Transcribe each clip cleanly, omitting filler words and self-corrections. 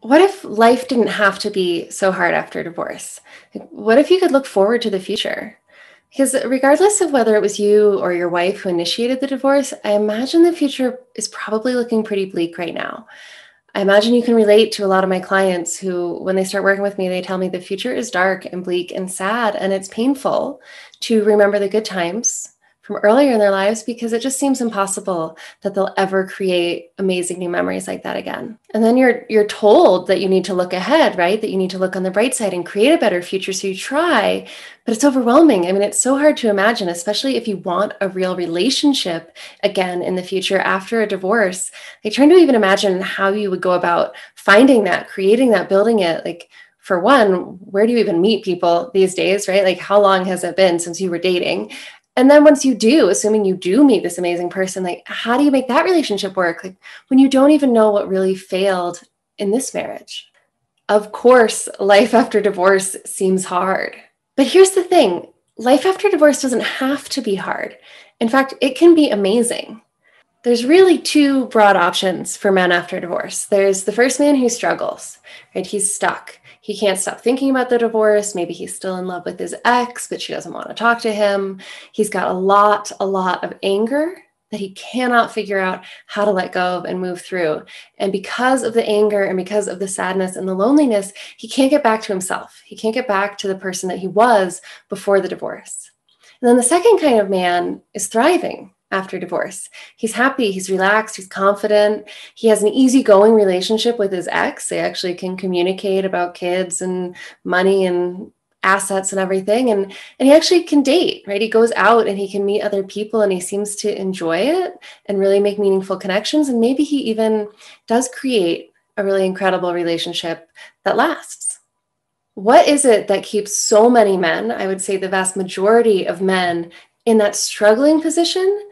What if life didn't have to be so hard after divorce? What if you could look forward to the future? Because regardless of whether it was you or your wife who initiated the divorce, I imagine the future is probably looking pretty bleak right now. I imagine you can relate to a lot of my clients who, when they start working with me, they tell me the future is dark and bleak and sad, and it's painful to remember the good times from earlier in their lives because it just seems impossible that they'll ever create amazing new memories like that again. And then you're told that you need to look ahead, right? That you need to look on the bright side and create a better future. So you try, but it's overwhelming. I mean, it's so hard to imagine, especially if you want a real relationship again in the future after a divorce. Like trying to even imagine how you would go about finding that, creating that, building it. Like, for one, where do you even meet people these days, right? Like, how long has it been since you were dating? And then once you do, assuming you do meet this amazing person, like how do you make that relationship work? Like when you don't even know what really failed in this marriage. Of course, life after divorce seems hard. But here's the thing, life after divorce doesn't have to be hard. In fact, it can be amazing. There's really two broad options for men after divorce. There's the first man who struggles, right? He's stuck. He can't stop thinking about the divorce. Maybe he's still in love with his ex, but she doesn't want to talk to him. He's got a lot of anger that he cannot figure out how to let go of and move through. And because of the anger and because of the sadness and the loneliness, he can't get back to himself. He can't get back to the person that he was before the divorce. And then the second kind of man is thriving after divorce. He's happy, he's relaxed, he's confident. He has an easygoing relationship with his ex. They actually can communicate about kids and money and assets and everything. And he actually can date, right? He goes out and he can meet other people and he seems to enjoy it and really make meaningful connections. And maybe he even does create a really incredible relationship that lasts. What is it that keeps so many men, I would say the vast majority of men, in that struggling position?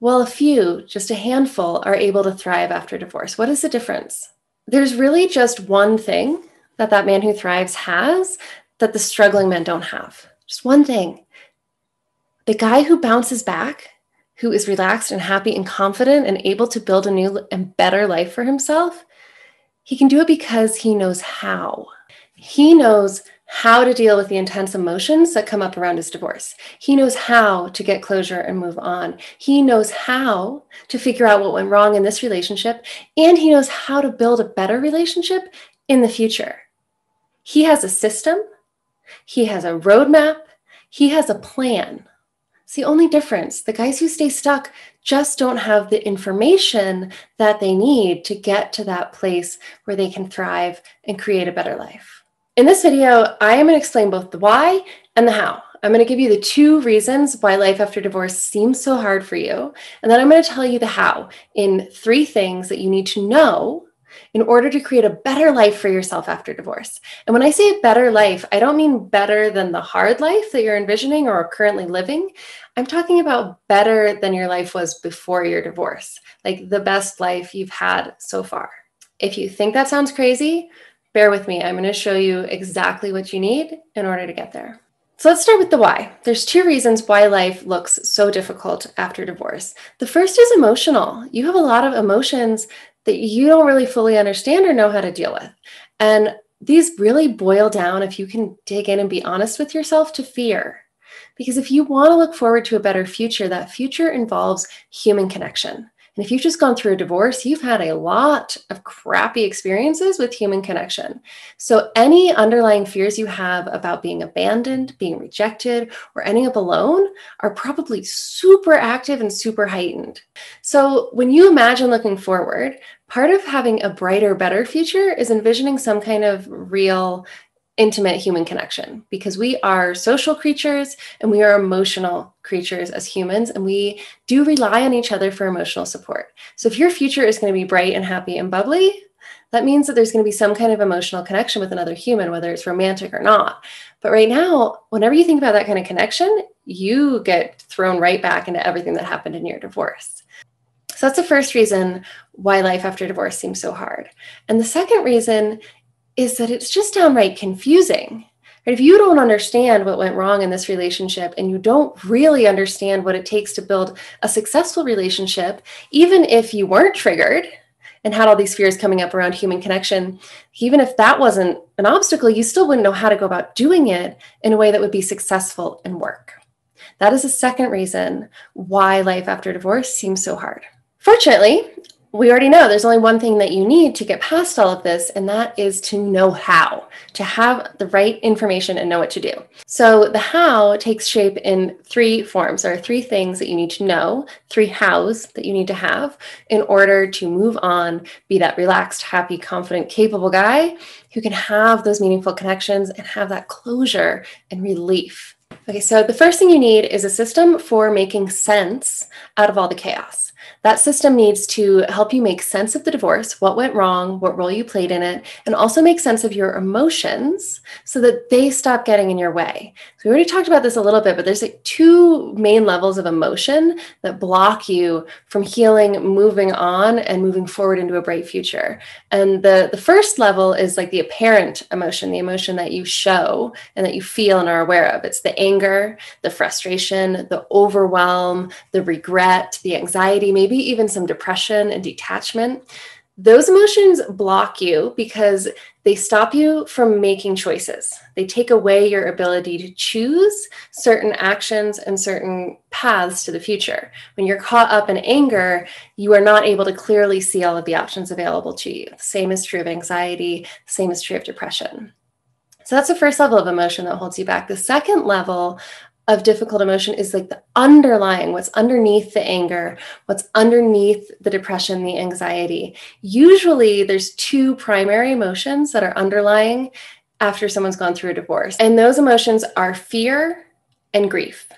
Well, a few, just a handful, are able to thrive after divorce. What is the difference? There's really just one thing that man who thrives has that the struggling men don't have. Just one thing. The guy who bounces back, who is relaxed and happy and confident and able to build a new and better life for himself, he can do it because he knows how. He knows how to deal with the intense emotions that come up around his divorce. He knows how to get closure and move on. He knows how to figure out what went wrong in this relationship, and he knows how to build a better relationship in the future. He has a system. He has a roadmap. He has a plan. It's the only difference. The guys who stay stuck just don't have the information that they need to get to that place where they can thrive and create a better life. In this video, I am going to explain both the why and the how. I'm going to give you the two reasons why life after divorce seems so hard for you. And then I'm going to tell you the how in three things that you need to know in order to create a better life for yourself after divorce. And when I say a better life, I don't mean better than the hard life that you're envisioning or are currently living. I'm talking about better than your life was before your divorce, like the best life you've had so far. If you think that sounds crazy, bear with me, I'm going to show you exactly what you need in order to get there. So let's start with the why. There's two reasons why life looks so difficult after divorce. The first is emotional. You have a lot of emotions that you don't really fully understand or know how to deal with. And these really boil down, if you can dig in and be honest with yourself, to fear. Because if you want to look forward to a better future, that future involves human connection. And if you've just gone through a divorce, you've had a lot of crappy experiences with human connection. So any underlying fears you have about being abandoned, being rejected, or ending up alone are probably super active and super heightened. So when you imagine looking forward, part of having a brighter, better future is envisioning some kind of real, intimate human connection, because we are social creatures and we are emotional creatures as humans, and we do rely on each other for emotional support. So if your future is going to be bright and happy and bubbly, that means that there's going to be some kind of emotional connection with another human, whether it's romantic or not. But right now, whenever you think about that kind of connection, you get thrown right back into everything that happened in your divorce. So that's the first reason why life after divorce seems so hard. And the second reason is that it's just downright confusing. If you don't understand what went wrong in this relationship and you don't really understand what it takes to build a successful relationship, even if you weren't triggered and had all these fears coming up around human connection, even if that wasn't an obstacle, you still wouldn't know how to go about doing it in a way that would be successful and work. That is the second reason why life after divorce seems so hard. Fortunately, we already know there's only one thing that you need to get past all of this, and that is to know how, to have the right information and know what to do. So the how takes shape in three forms. There are three things that you need to know, three hows that you need to have in order to move on, be that relaxed, happy, confident, capable guy who can have those meaningful connections and have that closure and relief. Okay, so the first thing you need is a system for making sense out of all the chaos. That system needs to help you make sense of the divorce, what went wrong, what role you played in it, and also make sense of your emotions so that they stop getting in your way. So we already talked about this a little bit, but there's like two main levels of emotion that block you from healing, moving on, and moving forward into a bright future. And the first level is like the apparent emotion, the emotion that you show and that you feel and are aware of. It's the anger, the frustration, the overwhelm, the regret, the anxiety, maybe even some depression and detachment. Those emotions block you because they stop you from making choices. They take away your ability to choose certain actions and certain paths to the future. When you're caught up in anger, you are not able to clearly see all of the options available to you. The same is true of anxiety, the same is true of depression. So that's the first level of emotion that holds you back. The second level of difficult emotion is like the underlying, what's underneath the anger, what's underneath the depression, the anxiety. Usually there's two primary emotions that are underlying after someone's gone through a divorce. And those emotions are fear and grief.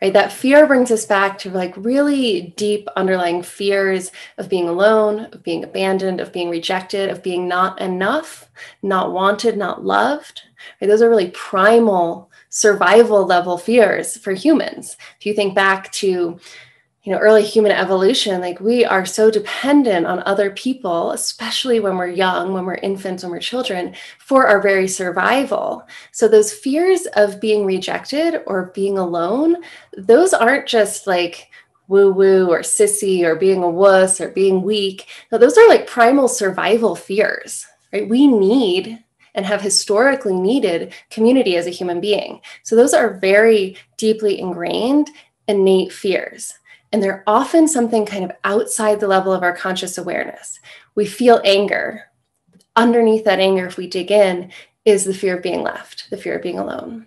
Right? That fear brings us back to like really deep underlying fears of being alone, of being abandoned, of being rejected, of being not enough, not wanted, not loved. Right? Those are really primal survival level fears for humans. If you think back to early human evolution, like we are so dependent on other people, especially when we're young, when we're infants, when we're children, for our very survival. So those fears of being rejected or being alone, those aren't just like woo-woo or sissy or being a wuss or being weak. No, those are like primal survival fears, right? We need and have historically needed community as a human being. So those are very deeply ingrained, innate fears. And they're often something kind of outside the level of our conscious awareness. We feel anger. Underneath that anger, if we dig in, is the fear of being left, the fear of being alone.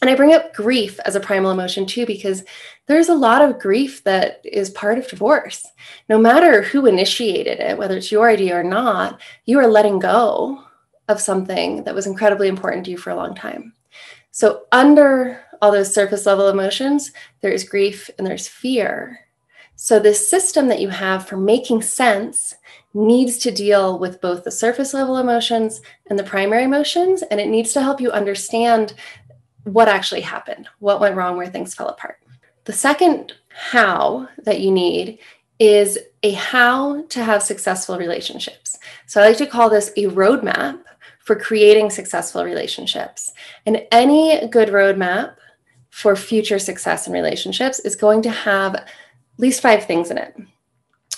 And I bring up grief as a primal emotion too, because there's a lot of grief that is part of divorce. No matter who initiated it, whether it's your idea or not, you are letting go of something that was incredibly important to you for a long time. So under all those surface level emotions, there is grief and there's fear. So this system that you have for making sense needs to deal with both the surface level emotions and the primary emotions, and it needs to help you understand what actually happened, what went wrong, where things fell apart. The second how that you need is a how to have successful relationships. So I like to call this a roadmap for creating successful relationships. And any good roadmap for future success in relationships is going to have at least 5 things in it.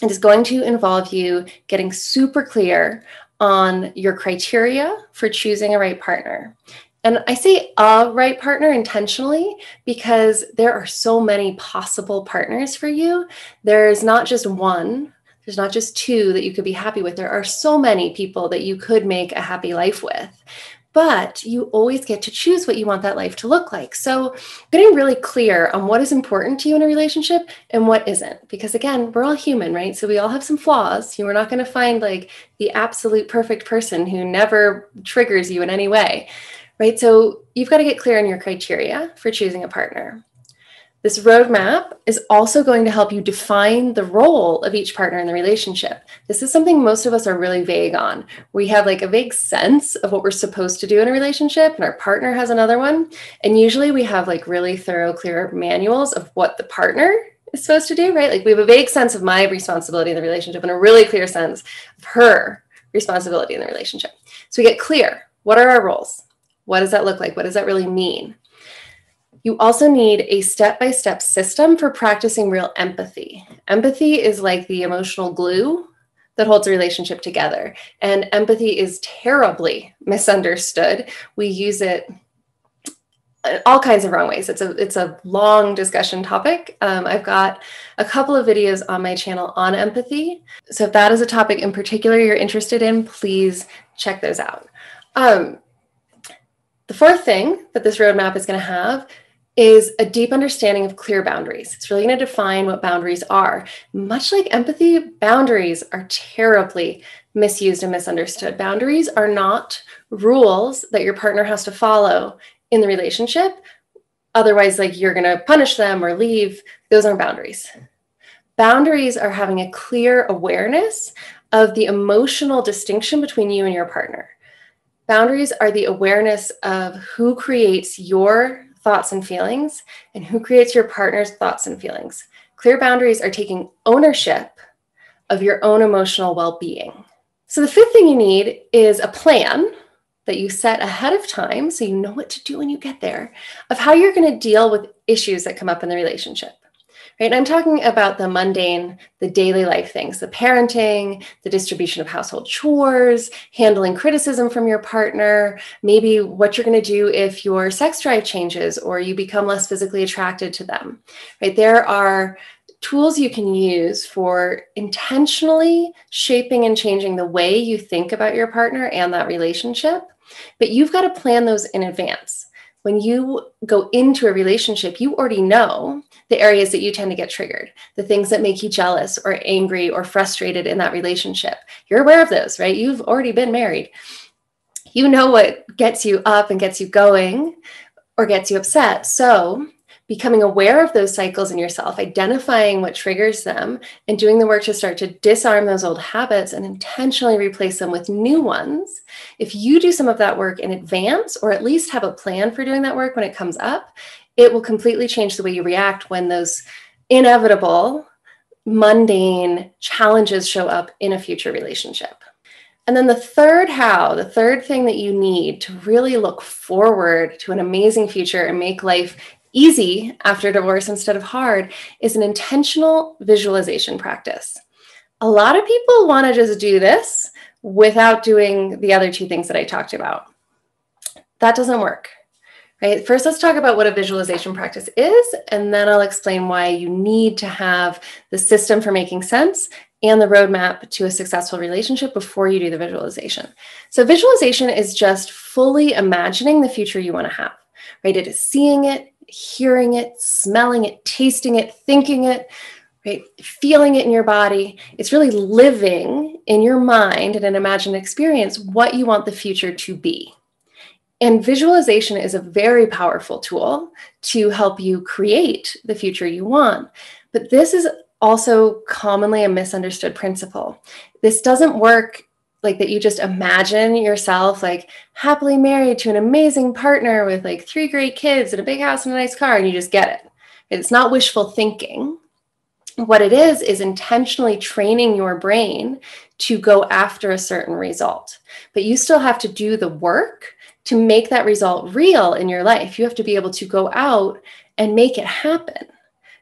It is going to involve you getting super clear on your criteria for choosing a right partner. And I say a right partner intentionally because there are so many possible partners for you. There's not just one. There's not just 2 that you could be happy with. There are so many people that you could make a happy life with, but you always get to choose what you want that life to look like. So getting really clear on what is important to you in a relationship and what isn't, because again, we're all human, right? So we all have some flaws. You are not going to find like the absolute perfect person who never triggers you in any way, right? So you've got to get clear on your criteria for choosing a partner. This roadmap is also going to help you define the role of each partner in the relationship. This is something most of us are really vague on. We have like a vague sense of what we're supposed to do in a relationship, and our partner has another one. And usually we have like really thorough, clear manuals of what the partner is supposed to do, right? Like we have a vague sense of my responsibility in the relationship and a really clear sense of her responsibility in the relationship. So we get clear. What are our roles? What does that look like? What does that really mean? You also need a step-by-step system for practicing real empathy. Empathy is like the emotional glue that holds a relationship together. And empathy is terribly misunderstood. We use it all kinds of wrong ways. It's a long discussion topic. I've got a couple of videos on my channel on empathy. So if that is a topic in particular you're interested in, please check those out. The fourth thing that this roadmap is going to have is a deep understanding of clear boundaries. It's really going to define what boundaries are. Much like empathy, boundaries are terribly misused and misunderstood. Boundaries are not rules that your partner has to follow in the relationship. Otherwise, like, you're going to punish them or leave. Those aren't boundaries. Boundaries are having a clear awareness of the emotional distinction between you and your partner. Boundaries are the awareness of who creates your thoughts and feelings and who creates your partner's thoughts and feelings. Clear boundaries are taking ownership of your own emotional well-being. So the fifth thing you need is a plan that you set ahead of time, so you know what to do when you get there, of how you're going to deal with issues that come up in the relationship. Right? And I'm talking about the mundane, the daily life things, the parenting, the distribution of household chores, handling criticism from your partner, maybe what you're going to do if your sex drive changes or you become less physically attracted to them. Right? There are tools you can use for intentionally shaping and changing the way you think about your partner and that relationship. But you've got to plan those in advance. When you go into a relationship, you already know the areas that you tend to get triggered, the things that make you jealous or angry or frustrated in that relationship. You're aware of those, right? You've already been married. You know what gets you up and gets you going or gets you upset. So becoming aware of those cycles in yourself, identifying what triggers them, and doing the work to start to disarm those old habits and intentionally replace them with new ones. If you do some of that work in advance, or at least have a plan for doing that work when it comes up, it will completely change the way you react when those inevitable, mundane challenges show up in a future relationship. And then the third how, the third thing that you need to really look forward to an amazing future and make life easy after divorce instead of hard, is an intentional visualization practice. A lot of people want to just do this without doing the other two things that I talked about. That doesn't work, right? First, let's talk about what a visualization practice is, and then I'll explain why you need to have the system for making sense and the roadmap to a successful relationship before you do the visualization. So visualization is just fully imagining the future you want to have, right? It is seeing it, hearing it, smelling it, tasting it, thinking it, right? Feeling it in your body. It's really living in your mind and an imagined experience what you want the future to be. And visualization is a very powerful tool to help you create the future you want. But this is also commonly a misunderstood principle. This doesn't work like that you just imagine yourself like happily married to an amazing partner with like 3 great kids and a big house and a nice car, and you just get it. It's not wishful thinking. What it is intentionally training your brain to go after a certain result. But you still have to do the work to make that result real in your life. You have to be able to go out and make it happen.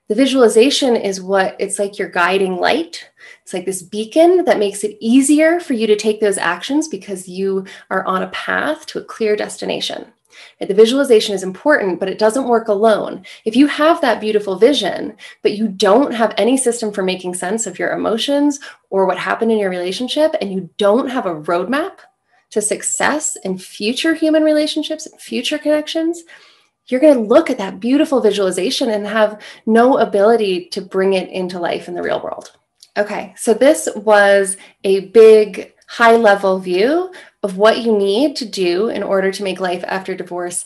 The visualization is what, it's like your guiding light. It's like this beacon that makes it easier for you to take those actions because you are on a path to a clear destination. The visualization is important, but it doesn't work alone. If you have that beautiful vision, but you don't have any system for making sense of your emotions or what happened in your relationship, and you don't have a roadmap to success in future human relationships and future connections, you're going to look at that beautiful visualization and have no ability to bring it into life in the real world. Okay, so this was a big high-level view of what you need to do in order to make life after divorce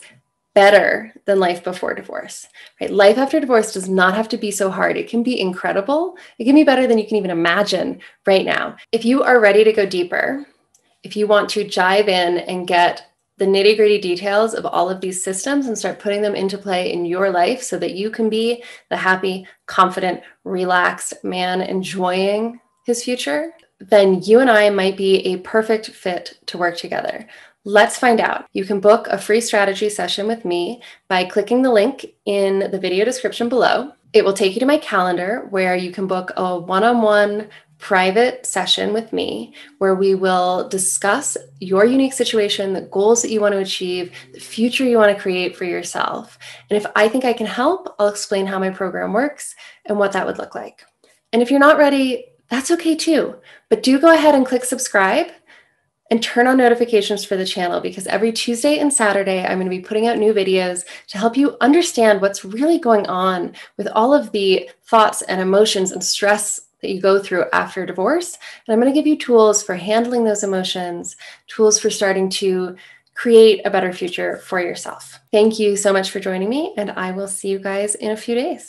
better than life before divorce. Right? Life after divorce does not have to be so hard. It can be incredible. It can be better than you can even imagine right now. If you are ready to go deeper, if you want to dive in and get the nitty-gritty details of all of these systems and start putting them into play in your life so that you can be the happy, confident, relaxed man enjoying his future, then you and I might be a perfect fit to work together. Let's find out. You can book a free strategy session with me by clicking the link in the video description below. It will take you to my calendar where you can book a one-on-one private session with me where we will discuss your unique situation, the goals that you want to achieve, the future you want to create for yourself. And if I think I can help, I'll explain how my program works and what that would look like. And if you're not ready, that's okay too, but do go ahead and click subscribe and turn on notifications for the channel, because every Tuesday and Saturday, I'm going to be putting out new videos to help you understand what's really going on with all of the thoughts and emotions and stress that you go through after divorce. And I'm going to give you tools for handling those emotions, tools for starting to create a better future for yourself. Thank you so much for joining me, and I will see you guys in a few days.